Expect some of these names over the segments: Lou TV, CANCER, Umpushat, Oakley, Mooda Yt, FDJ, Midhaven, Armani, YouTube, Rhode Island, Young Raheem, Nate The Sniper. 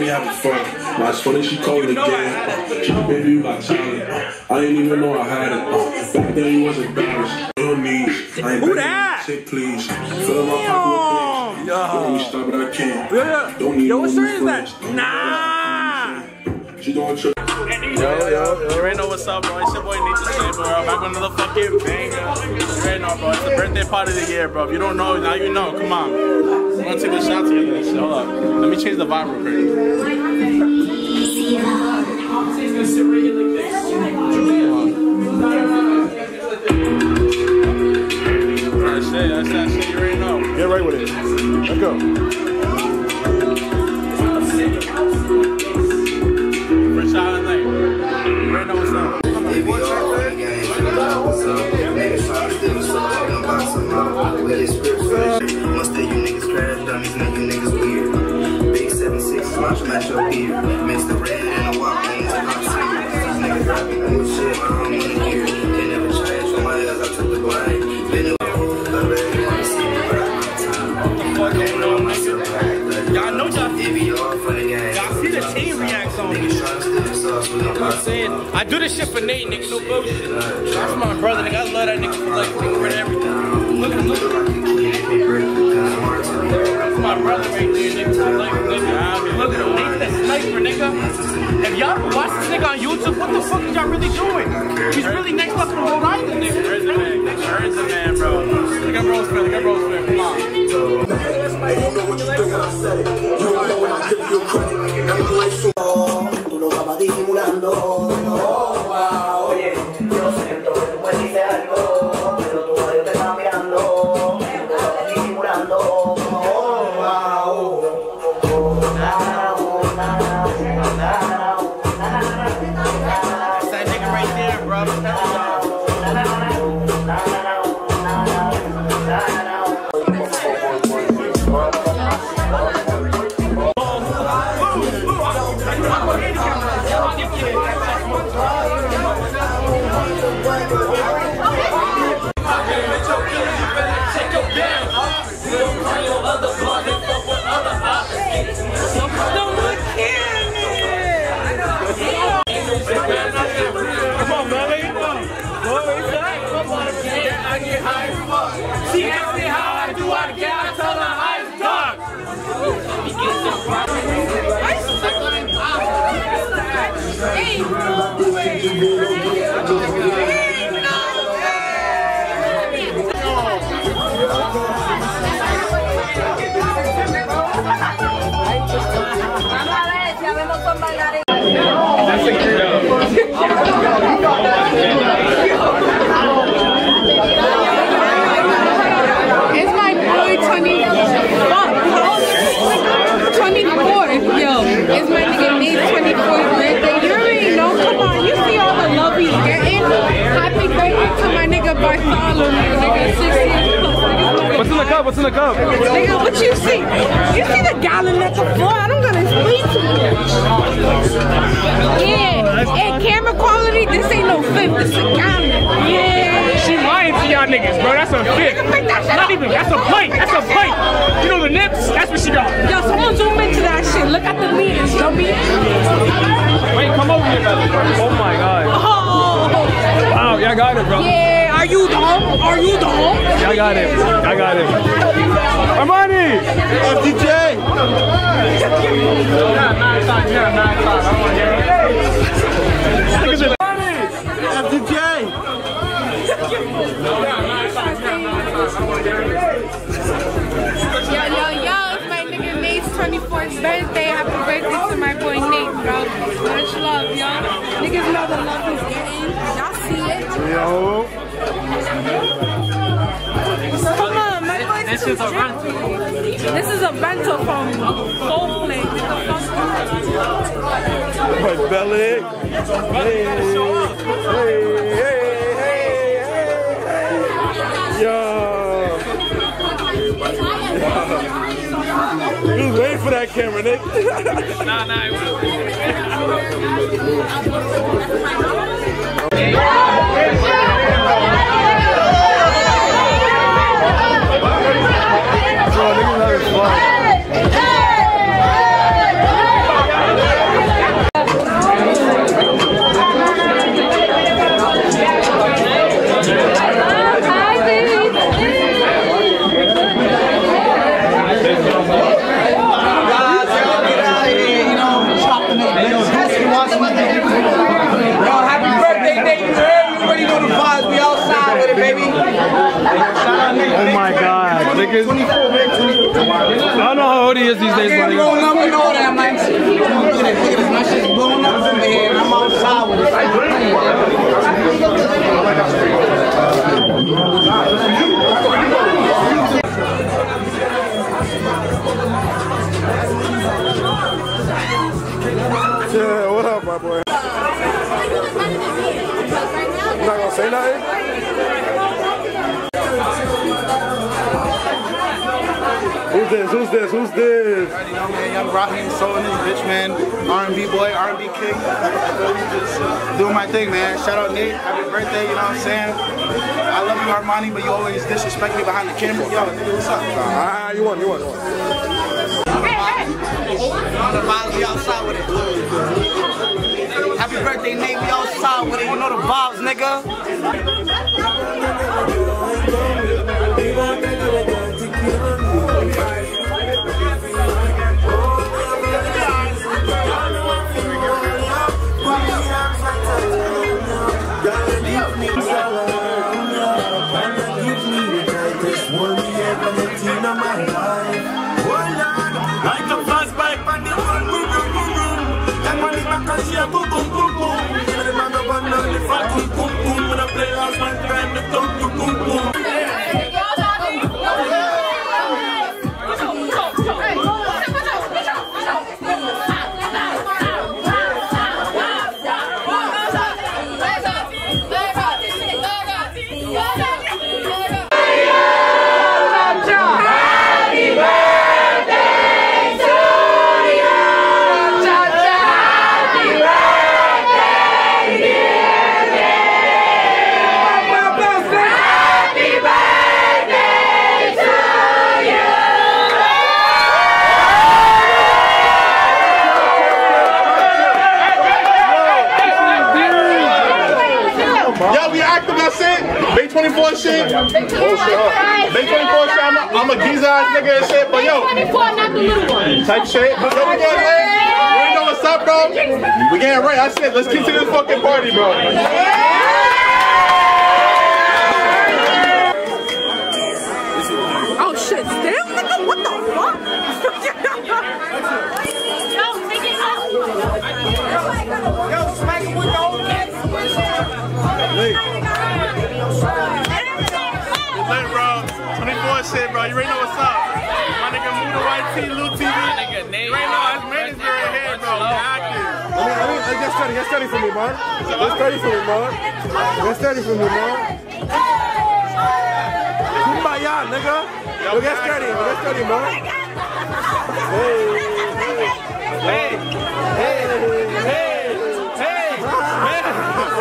we having fun. My funny, she called it again. She baby, you got talent. I didn't even know I had it. Back then, you was embarrassed. On knees. I ain't begging shit, please. Fill my pocket with things. Don't me stop, but I can't. Don't need no friends. Nah. She don't trip. Yo, Reno, what's up, bro? It's your boy, Nate the Slave, bro. Back with another fucking banger. Reno, bro, it's the birthday party of the year, bro. If you don't know, now you know. Come on. We're gonna take a shot together and shit. Hold up. Let me change the vibe real quick. Alright, stay. That's that shit. You already know. Get right with it. Let's go. Mix the red and the white things and I'm serious. Niggas rapping cool shit, I don't wanna hear. They never changed from my eyes, I took the blame. Been a I really wanna see me rap my time. I can't know myself back. Y'all know y'all be all for the game. Y'all see the team reacts on me. I'm saying, I do this shit for Nate, nigga, no bullshit. That's my brother, nigga, I love that nigga for like for everything. Look at him, look at him. That's my brother right there, nigga, like nigga, look at him. Nigga. If y'all watch this nigga on YouTube, what the fuck is y'all really doing? He's really next up from Rhode Island, nigga. There's a man, bro. Look at Bro's man, come on. I don't know what you think I said. You don't know when I give you credit. I'm a life so long. Tú lo vas disimulando. Oh, wow, oye. Yo siento que tú puedes decir algo. Pero tu radio te está mirando. Tú lo vas disimulando. Oh, wow. It's that nigga right there, bro. She asked me how I do I get, I tell her I suck. What's in the cup? Nigga, what you see? You see the gallon that's on the floor? I don't gotta explain to you. Yeah, and camera quality, this ain't no fifth, this is a gallon. Yeah. She lying to y'all niggas, bro, that's a fifth. Not even, that's a plate, that's a plate. You know the nips? That's what she got. Yo, someone zoom into that shit. Look at the meat, it's jumpy. Wait, come over here, brother. Oh my God. Oh. Wow, y'all got it, bro. Yeah. Are you the home? Are you the home? I got it. I got it. Armani! FDJ! Yo, it's my nigga Nate's 24th birthday. Happy birthday to my boy Nate, bro. Much love, yo. Niggas know the love is getting. Y'all see it. Yo. Come on, my voice this is a rental. This is a rental from Oakley. My belly. Hey, hey. Yo. He was waiting for that camera, Nick. Nah, he wasn't. Bro, niggas having fun. kids these days believe. I'm like, look at this, my shit's blowing up, man. I'm outside with it. Yeah, what up, my boy? I'm not gonna say nothing. Who's this? Who's this? Who's this? I already know, man. Young Raheem, soul in this bitch, man. R&B boy, R&B king. Just doing my thing, man. Shout out Nate. Happy birthday. You know what I'm saying? I love you, Armani, but you always disrespect me behind the camera. Yo, nigga, what's up? Ah, you won. You won. You won. The vibes, we outside with it. Happy birthday, Nate. We outside with it. You know the vibes, nigga. Shit. Oh, shit. They 24 shit. I'm a geezer ass nigga and shit, but yo. 24, not the little one. Type shit. But yo, we getting lit. You ain't know what's up, bro. We getting right. I said, let's keep to this fucking party, bro. Oh, shit. Damn, nigga. What the fuck? Yo, take it out. Yo, smack it with the old kids. Bro, 24 shit, bro. You already know what's up. My nigga Mooda Yt, Lou TV. You already know his man is right here, bro. Get steady for me, man. Get steady for me, man. Get steady for me, man. Kumbaya, nigga. Yo, get steady. Get steady, man. Hey. Hey.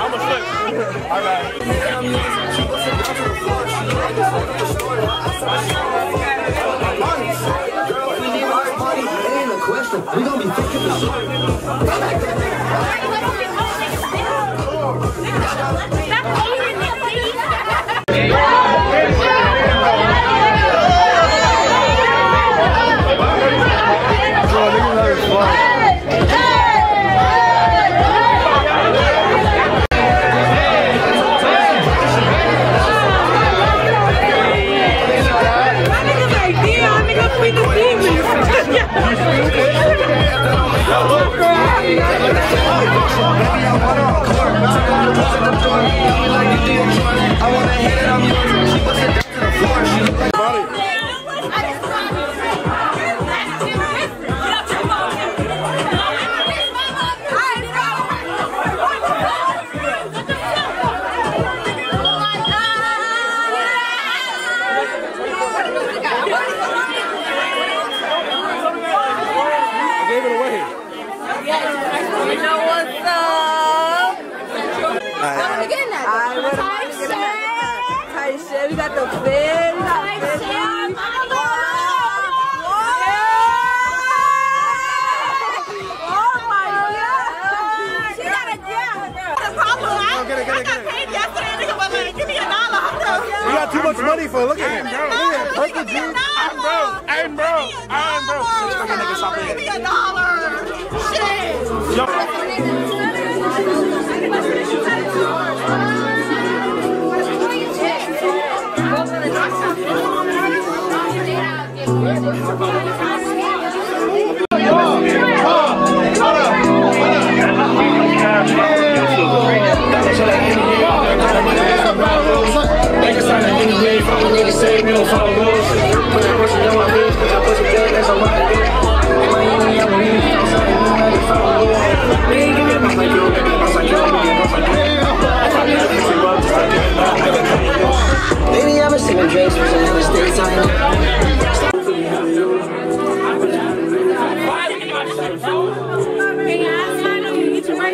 I'm a flip. All right. We're gonna be thinking about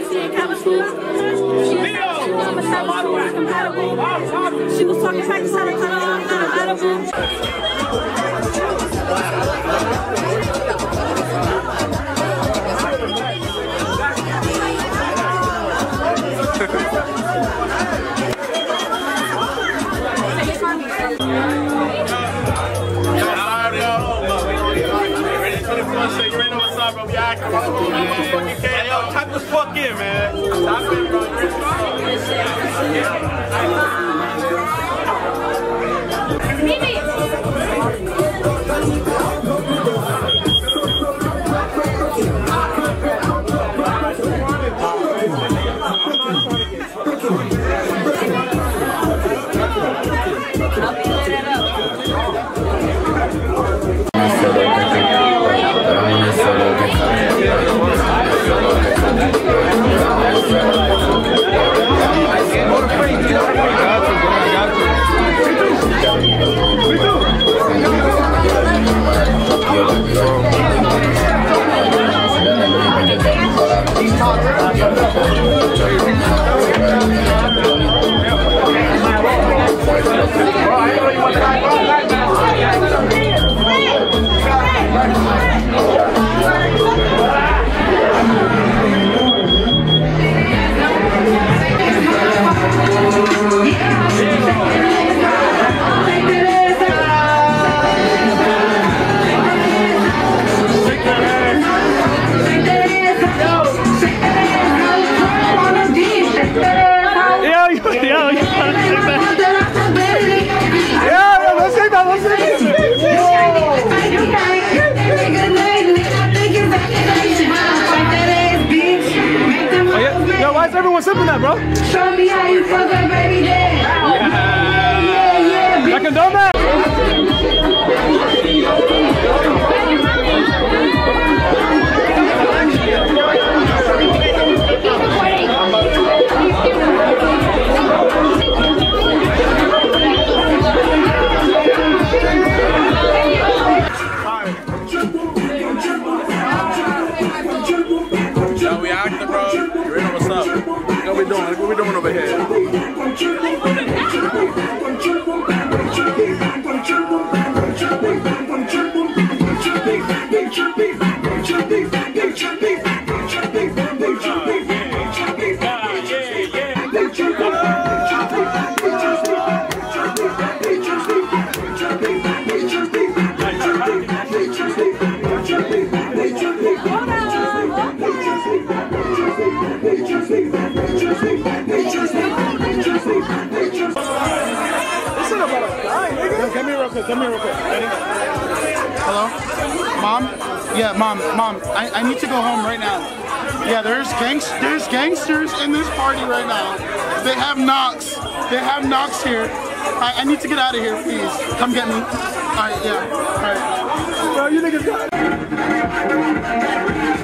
pricey and college food. She didn't say she was from a college school compatible. She was talking about the time I was out of edible. All right, yeah, all right. Bro, you niggas got it.